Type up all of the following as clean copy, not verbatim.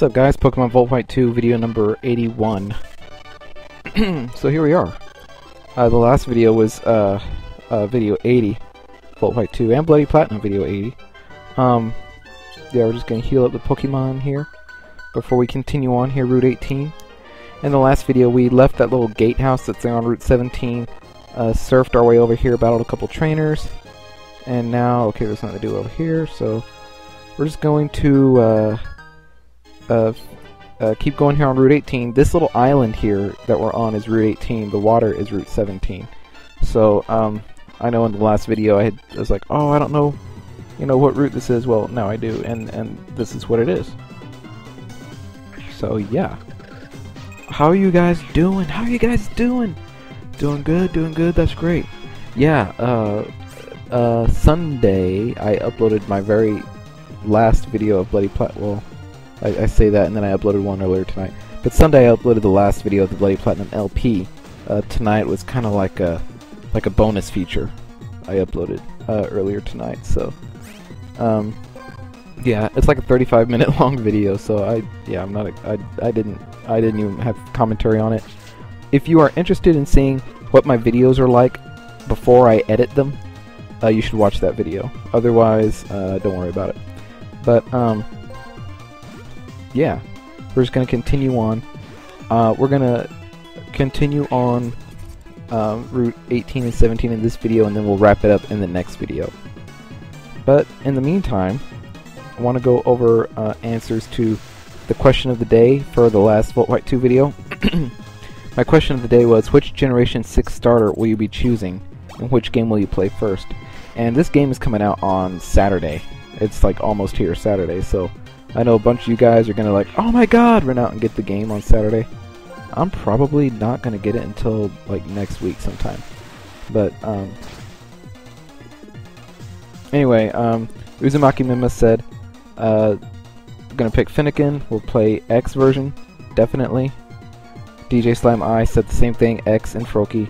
What's up, guys? Pokemon Volt White 2, video number 81. So here we are. The last video was video 80, Volt White 2, and Bloody Platinum video 80. Yeah, we're just going to heal up the Pokemon here before we continue on here, Route 18. In the last video, we left that little gatehouse that's there on Route 17, surfed our way over here, battled a couple trainers, and now, okay, there's nothing to do over here, so we're just going to keep going here on Route 18. This little island here that we're on is Route 18. The water is Route 17. So, I know in the last video I was like, oh, I don't know, you know, what route this is. Well, now I do, and this is what it is. So, yeah. How are you guys doing? How are you guys doing? Doing good, doing good. That's great. Yeah, Sunday I uploaded my very last video of Bloody Platinum. Well, I say that, and then I uploaded one earlier tonight. But Sunday I uploaded the last video of the Bloody Platinum LP. Tonight was kind of like a bonus feature I uploaded earlier tonight. So, yeah, it's like a 35-minute long video. So I didn't even have commentary on it. If you are interested in seeing what my videos are like before I edit them, you should watch that video. Otherwise, don't worry about it. But yeah, we're just going to continue on. We're going to continue on Route 18 and 17 in this video, and then we'll wrap it up in the next video. But in the meantime, I want to go over answers to the question of the day for the last Volt White 2 video. My question of the day was, which Generation 6 starter will you be choosing, and which game will you play first? And this game is coming out on Saturday. It's like almost here Saturday, so I know a bunch of you guys are going to like, oh my god, run out and get the game on Saturday. I'm probably not going to get it until like next week sometime. But, anyway, Uzumaki Mima said, going to pick Finnegan, we'll play X version, definitely. DJ Slim Eye said the same thing, X and Froakie.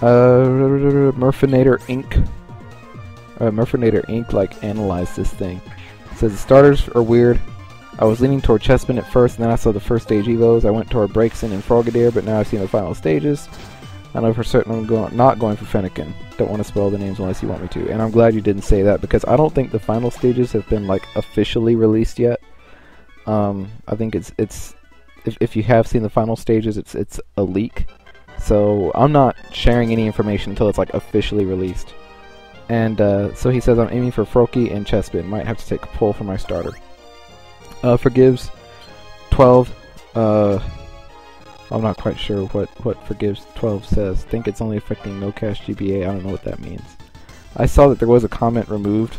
Murfinator Inc. Murfinator Inc. like analyzed this thing. Says the starters are weird. I was leaning toward Chessman at first, and then I saw the first stage evos. I went toward Breakson and Frogadier, but now I've seen the final stages. I know for certain I'm not going for Fennekin. Don't want to spell the names unless you want me to. And I'm glad you didn't say that, because I don't think the final stages have been like officially released yet. I think if you have seen the final stages, it's a leak. So I'm not sharing any information until it's like officially released. And so he says, I'm aiming for Froakie and Chespin. Might have to take a pull for my starter. Forgives12. I'm not quite sure what Forgives12 says. Think it's only affecting no cash GBA. I don't know what that means. I saw that there was a comment removed.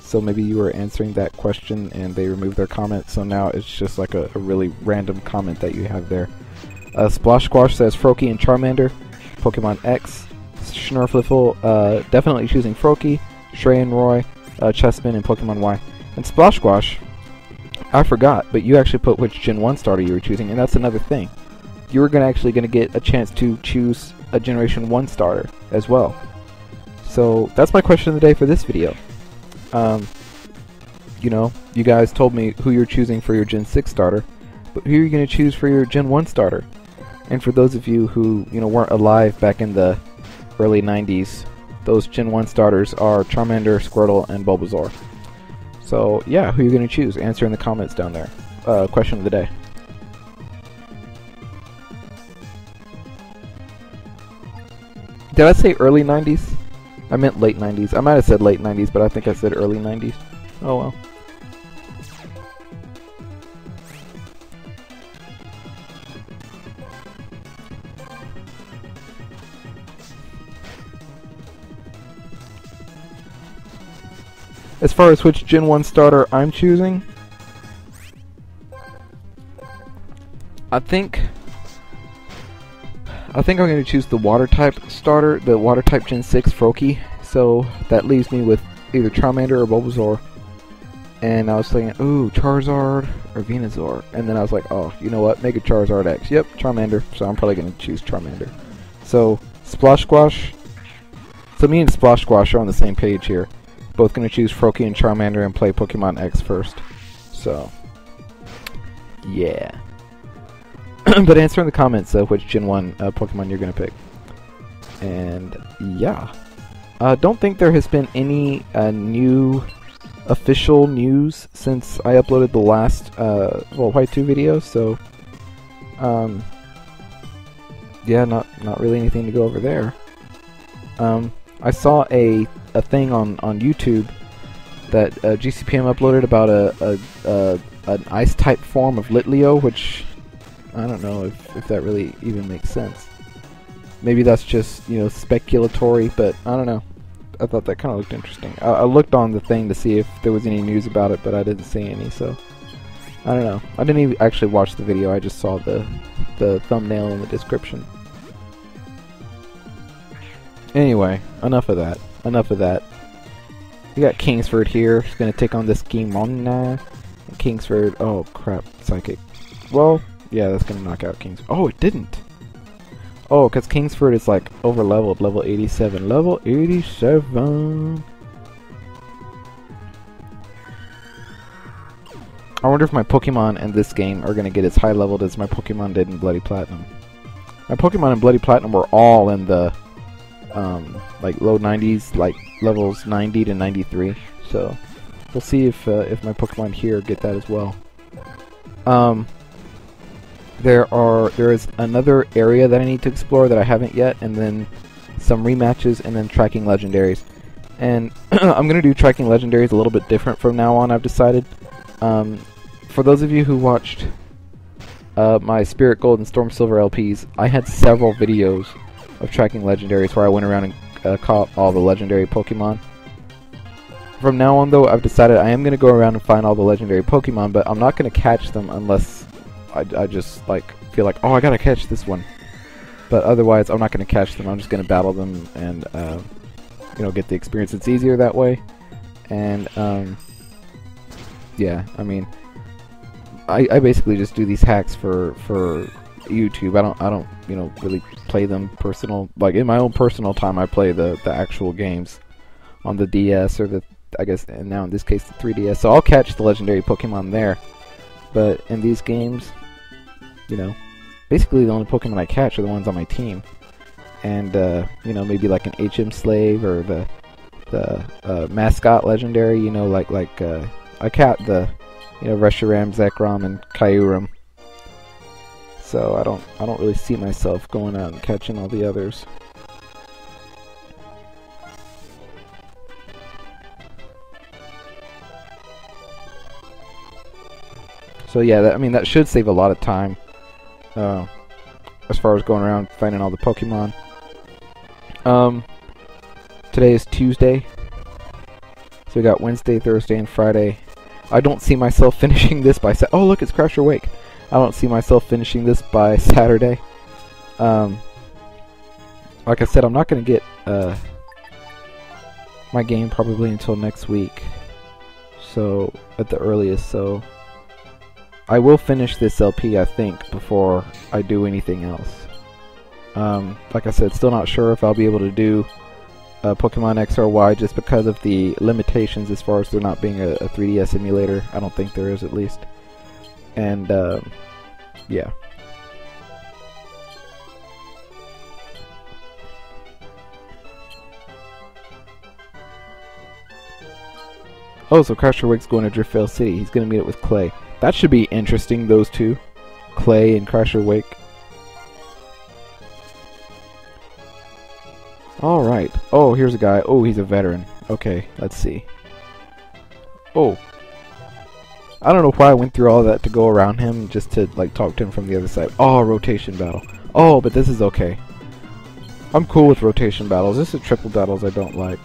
So maybe you were answering that question and they removed their comment. So now it's just like a really random comment that you have there. Splosh Squash says Froakie and Charmander. Pokemon X. Snorflifle, definitely choosing Froakie, Shrey and Roy, Chessman, and Pokemon Y. And Splosh Squash, I forgot, but you actually put which Gen 1 starter you were choosing, and that's another thing. You were actually gonna get a chance to choose a Generation 1 starter as well. So that's my question of the day for this video. You know, you guys told me who you're choosing for your Gen 6 starter, but who are you gonna choose for your Gen 1 starter? And for those of you who, you know, weren't alive back in the early 90s, those Gen 1 starters are Charmander, Squirtle, and Bulbasaur. So, yeah, who are you going to choose? Answer in the comments down there. Question of the day. Did I say early 90s? I meant late 90s. I might have said late 90s, but I think I said early 90s. Oh, well. As far as which Gen 1 starter I'm choosing, I think I'm going to choose the water type starter, the water type Gen 6 Froakie. So that leaves me with either Charmander or Bulbasaur. And I was thinking, ooh, Charizard or Venusaur. And then I was like, oh, you know what? Make a Charizard X. Yep, Charmander. So I'm probably going to choose Charmander. So Splosh Squash. So me and Splosh Squash are on the same page here. Both going to choose Froakie and Charmander and play Pokemon X first. So, Yeah. But answer in the comments which Gen 1 Pokemon you're going to pick. And yeah. Don't think there has been any new official news since I uploaded the last Volt White 2 video, so yeah, not really anything to go over there. I saw a thing on YouTube that GCPM uploaded about an ice-type form of Litleo, which I don't know if that really even makes sense. Maybe that's just, you know, speculatory, but I don't know. I thought that kind of looked interesting. I looked on the thing to see if there was any news about it, but I didn't see any, so I don't know. I didn't even actually watch the video. I just saw the thumbnail in the description. Anyway, enough of that. We got Kingsford here. He's going to take on this Kimona. Kingsford. Oh, crap. Psychic. Well, yeah, that's going to knock out Kingsford. Oh, it didn't. Oh, because Kingsford is like over-leveled. Level 87. Level 87. I wonder if my Pokemon in this game are going to get as high-leveled as my Pokemon did in Bloody Platinum. My Pokemon in Bloody Platinum were all in the like low 90s, like levels 90 to 93. So we'll see if my Pokemon here get that as well. There is another area that I need to explore that I haven't yet, and then some rematches, and then tracking legendaries. And I'm gonna do tracking legendaries a little bit different from now on, I've decided. For those of you who watched my Spirit Gold and Storm Silver LPs, I had several videos of tracking legendaries where I went around and caught all the legendary Pokemon. From now on, though, I've decided I am gonna go around and find all the legendary Pokemon, but I'm not gonna catch them unless I just like feel like, oh, I gotta catch this one. But otherwise, I'm not gonna catch them. I'm just gonna battle them and you know, get the experience. It's easier that way. And yeah, I mean, I basically just do these hacks for YouTube. I don't you know, really play them personal, like in my own personal time. I play the actual games on the DS, or the, I guess, and now in this case the 3DS. So I'll catch the legendary Pokemon there. But in these games, you know, basically the only Pokemon I catch are the ones on my team. And, you know, maybe like an HM Slave or the mascot legendary, you know, like I caught the, you know, Reshiram, Zekrom, and Kyurem. So I don't really see myself going out and catching all the others. So yeah, I mean, that should save a lot of time as far as going around finding all the Pokemon. Today is Tuesday, so we got Wednesday, Thursday, and Friday. I don't see myself finishing this by oh look, it's Crasher Wake. I don't see myself finishing this by Saturday. Like I said, I'm not going to get my game probably until next week, so at the earliest. So I will finish this LP, I think, before I do anything else. Like I said, still not sure if I'll be able to do Pokemon X or Y, just because of the limitations as far as there not being a 3DS emulator. I don't think there is, at least. And, yeah. Oh, so Crasher Wake's going to Driftveil City. He's going to meet up with Clay. That should be interesting, those two. Clay and Crasher Wake. Alright. Oh, here's a guy. Oh, he's a veteran. Okay, let's see. Oh. I don't know why I went through all that to go around him, just to, like, talk to him from the other side. Oh, rotation battle. Oh, but this is okay. I'm cool with rotation battles. This is triple battles I don't like.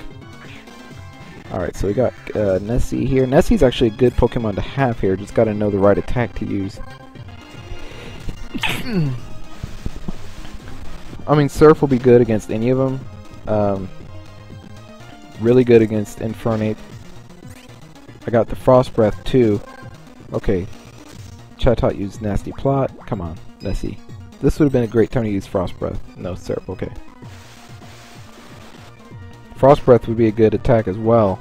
Alright, so we got Nessie here. Nessie's actually a good Pokemon to have here. Just gotta know the right attack to use. I mean, Surf will be good against any of them. Really good against Infernape. I got the Frost Breath, too. Okay. Chatot used Nasty Plot. Come on, Nessie. This would have been a great time to use Frost Breath. No, Surf, okay. Frost Breath would be a good attack as well.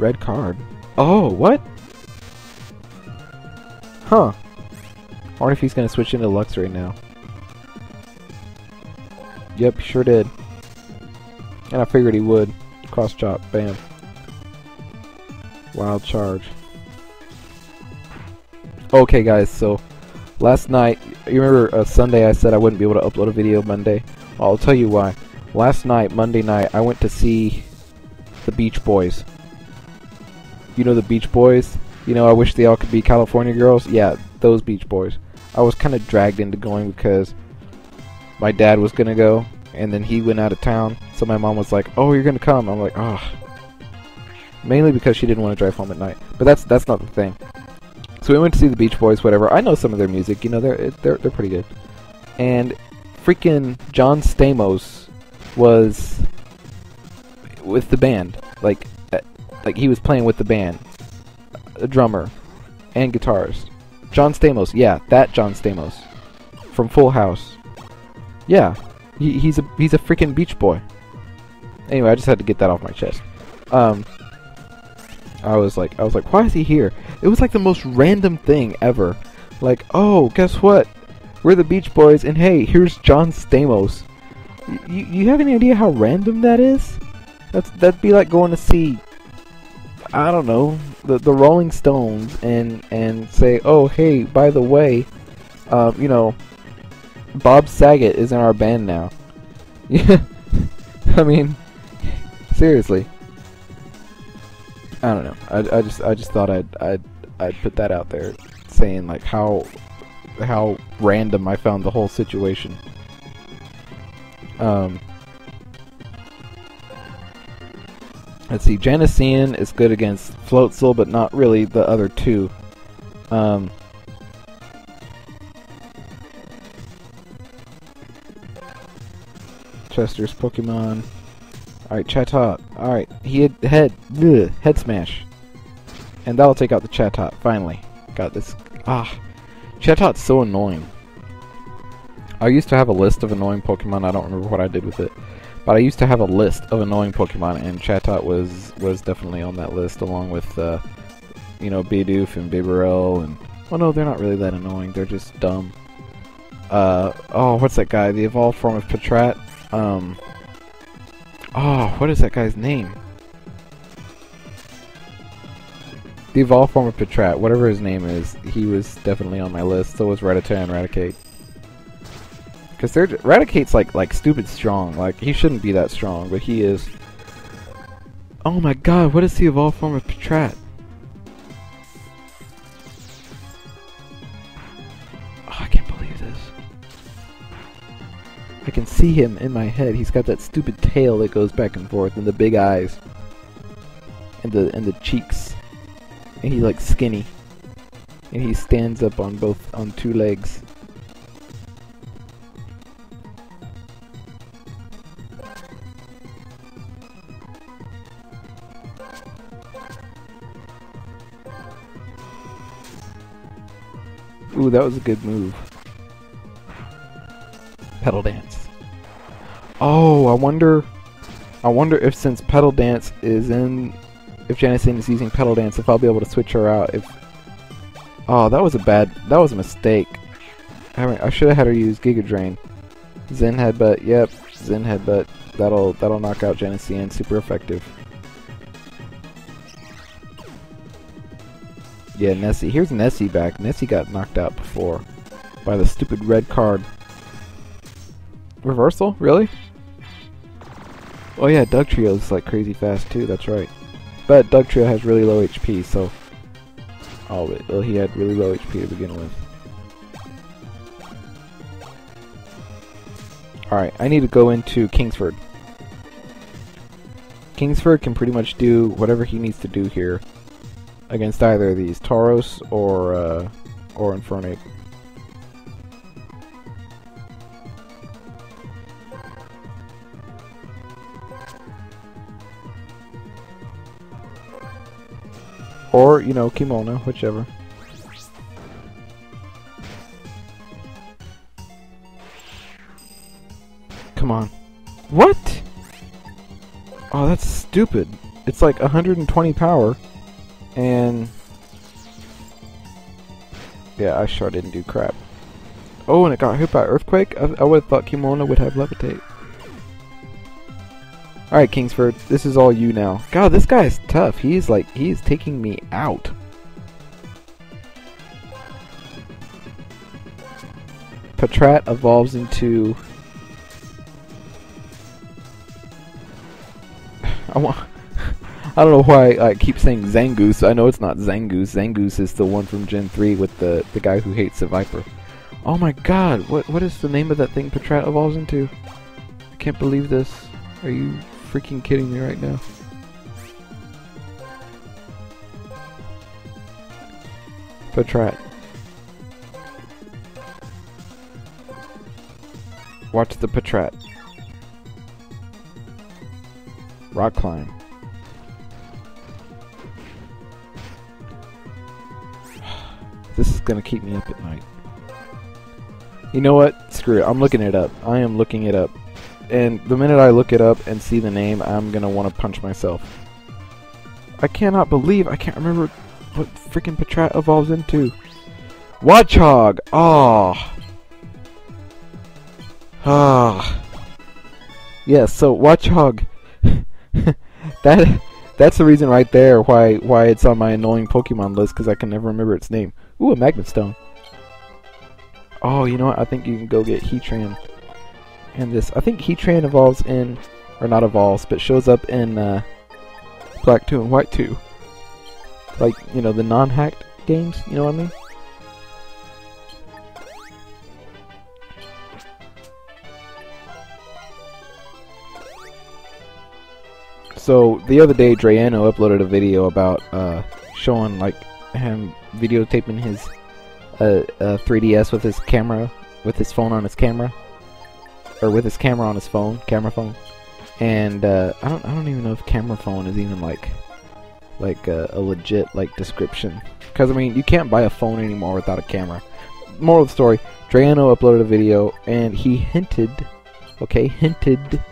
Red card. Oh, what? Huh. I wonder if he's gonna switch into Lux right now. Yep, sure did. And I figured he would. Cross chop, bam. Wild charge. Okay guys, so last night, you remember Sunday I said I wouldn't be able to upload a video Monday? Well, I'll tell you why. Last night, Monday night, I went to see the Beach Boys. You know the Beach Boys? You know I wish they all could be California girls? Yeah, those Beach Boys. I was kind of dragged into going because my dad was going to go, and then he went out of town. So my mom was like, oh, you're going to come. I'm like, oh. Mainly because she didn't want to drive home at night. But that's not the thing. So we went to see the Beach Boys, whatever. I know some of their music. You know, they're pretty good. And freaking John Stamos was with the band. Like he was playing with the band. A drummer. And guitarist. John Stamos. Yeah, that John Stamos. From Full House. Yeah. He's a freaking Beach Boy. Anyway, I just had to get that off my chest. I was like, why is he here? It was like the most random thing ever. Like, oh, guess what? We're the Beach Boys, and hey, here's John Stamos. You have any idea how random that is? That'd be like going to see, I don't know, the Rolling Stones, and say, oh, hey, by the way, you know, Bob Saget is in our band now. Yeah, I mean, seriously. I don't know. I just thought I'd put that out there, saying like how random I found the whole situation. Let's see. Janis Ian is good against Floatzel, but not really the other two. Chester's Pokemon. Alright, Chatot. Alright, he had head smash. And that'll take out the Chatot, finally. Got this. Ah. Chatot's so annoying. I used to have a list of annoying Pokemon. I don't remember what I did with it. But I used to have a list of annoying Pokemon, and Chatot was definitely on that list, along with, you know, Bidoof and Bibarel, and... Well, no, they're not really that annoying. They're just dumb. Oh, what's that guy? The evolved form of Patrat? Oh, what is that guy's name? The evolved form of Patrat, whatever his name is, he was definitely on my list. So was Rattata and Raticate. Because Raticate's like stupid strong. Like, he shouldn't be that strong, but he is. Oh my god, what is the evolved form of Patrat? I can see him in my head. He's got that stupid tail that goes back and forth, and the big eyes, and the cheeks, and he's like skinny, and he stands up on two legs. Ooh, that was a good move. Pedal Dance. Oh, I wonder if, since Pedal Dance is in, if Janis Ian is using Pedal Dance, if I'll be able to switch her out. If oh, that was a mistake. I should have had her use Giga Drain. Zen Headbutt. Yep, Zen Headbutt. That'll knock out Janis Ian. Super effective. Yeah, Nessie. Here's Nessie back. Nessie got knocked out before by the stupid red card. Reversal? Really? Oh yeah, Dugtrio is like crazy fast too, that's right. But Dugtrio has really low HP, so... Oh, well, he had really low HP to begin with. Alright, I need to go into Kingsford. Kingsford can pretty much do whatever he needs to do here against either of these, Tauros or Infernape. Or, you know, Kimona, whichever. Come on. What? Oh, that's stupid. It's like 120 power, and... Yeah, I sure didn't do crap. Oh, and it got hit by Earthquake? I would have thought Kimona would have Levitate. Alright, Kingsford, this is all you now. God, this guy is tough. He's like, he's taking me out. Patrat evolves into... I don't know why I keep saying Zangoose. I know it's not Zangoose. Zangoose is the one from Gen 3 with the guy who hates the Viper. Oh my god, what is the name of that thing Patrat evolves into? I can't believe this. Are you freaking kidding me right now? Patrat. Watch the Patrat. Rock climb. This is gonna keep me up at night. You know what? Screw it. I'm looking it up. I am looking it up. And the minute I look it up and see the name, I'm gonna want to punch myself. I cannot believe I can't remember what freaking Patrat evolves into. Watchog! Ah. Ah. Yeah, so Watchog. That's the reason right there why it's on my annoying Pokemon list, because I can never remember its name. Ooh, a Magnet Stone. Oh, you know what? I think you can go get Heatran. And this, I think Heatran evolves in, or not evolves, but shows up in Black 2 and White 2. Like, you know, the non-hacked games, you know what I mean? So, the other day, Drayano uploaded a video about showing, like, him videotaping his 3DS with his camera, with his phone on his camera. Or with his camera on his phone, camera phone, and I don't even know if camera phone is even like a legit like description, because I mean you can't buy a phone anymore without a camera. Moral of the story: Drayano uploaded a video and he hinted, hinted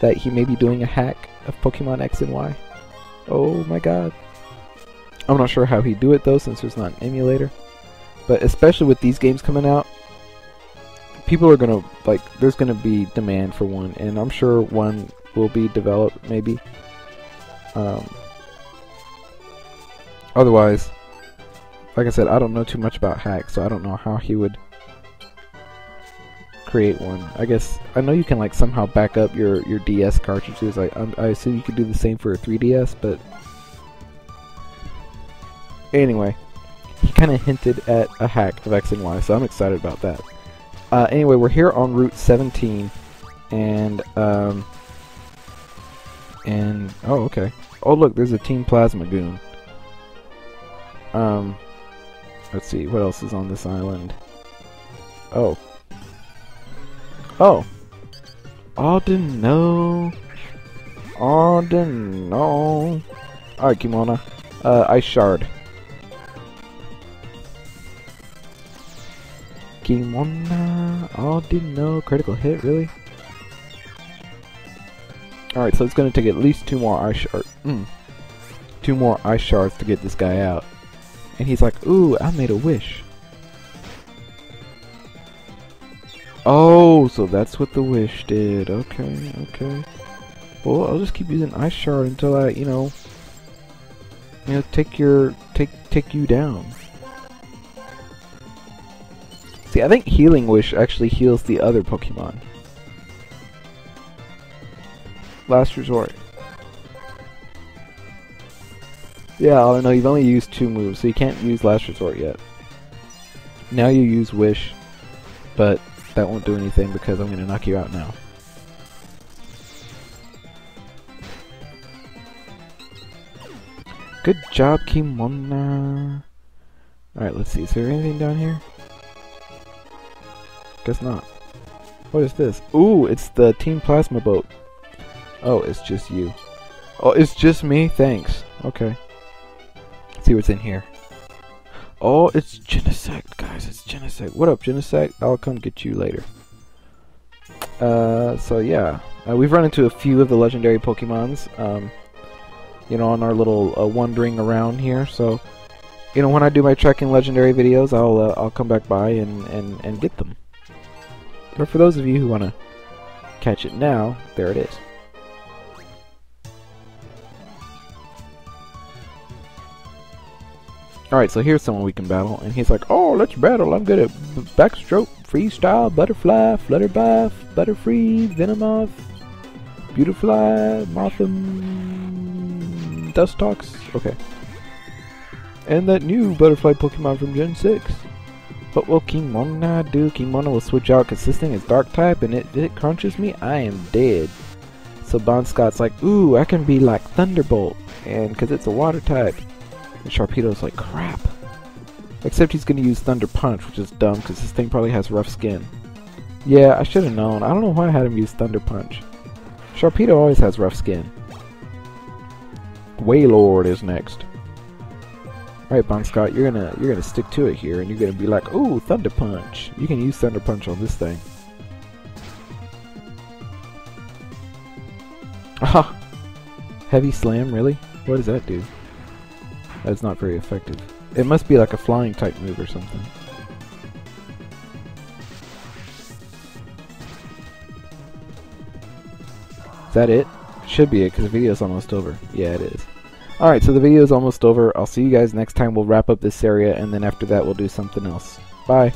that he may be doing a hack of Pokemon X and Y. Oh my God! I'm not sure how he'd do it though, since there's not an emulator. But especially with these games coming out. People are gonna like. There's gonna be demand for one, and I'm sure one will be developed. Maybe. Otherwise, like I said, I don't know too much about hacks, so I don't know how he would create one. I guess I know you can like somehow back up your DS cartridges. Like I assume you could do the same for a 3DS, but anyway, he kind of hinted at a hack of X and Y, so I'm excited about that. Anyway, we're here on Route 17, and oh, okay. Oh, look, there's a Team Plasma goon. Let's see, what else is on this island? Oh. Oh. I didn't know. Alright, Kimona. Ice Shard. Kimona, oh, didn't know. Critical hit, really? Alright, so it's going to take at least two more Ice Shards. Two more Ice Shards to get this guy out. And he's like, ooh, I made a wish. Oh, so that's what the wish did. Okay, okay. Well, I'll just keep using Ice Shard until I, you know, take you down. See, I think Healing Wish actually heals the other Pokemon. Last Resort. Yeah, I don't know, you've only used two moves, so you can't use Last Resort yet. Now you use Wish, but that won't do anything because I'm going to knock you out now. Good job, Kimona. Alright, let's see, is there anything down here? Guess not. What is this? Ooh, it's the Team Plasma boat. Oh, it's just you. Oh, it's just me? Thanks. Okay. Let's see what's in here. Oh, it's Genesect, guys. It's Genesect. What up, Genesect? I'll come get you later. So yeah. We've run into a few of the legendary Pokemons, on our little wandering around here, so you know, when I do my Trekking Legendary videos, I'll come back by and get them. But for those of you who want to catch it now, there it is. Alright, so here's someone we can battle, and he's like, oh, let's battle, I'm good at backstroke, freestyle, butterfly, flutterby, butterfree, venomoth, beautifly, motham, dustox, okay. And that new butterfly Pokemon from Gen 6. What will Kimona do? Kimona will switch out because this thing is dark type, and it crunches me, I am dead. So Bon Scott's like, ooh, I can be like Thunderbolt, and because it's a water type. And Sharpedo's like, crap. Except he's gonna use Thunder Punch, which is dumb because this thing probably has rough skin. Yeah, I should have known. I don't know why I had him use Thunder Punch. Sharpedo always has rough skin. Wailord is next. Alright, Bon Scott, you're gonna stick to it here, and you're gonna be like, ooh, Thunder Punch. You can use Thunder Punch on this thing. Aha! Heavy Slam, really? What does that do? That's not very effective. It must be like a flying type move or something. Is that it? Should be it, because the video's almost over. Yeah, it is. Alright, so the video's almost over. I'll see you guys next time. We'll wrap up this area, and then after that we'll do something else. Bye!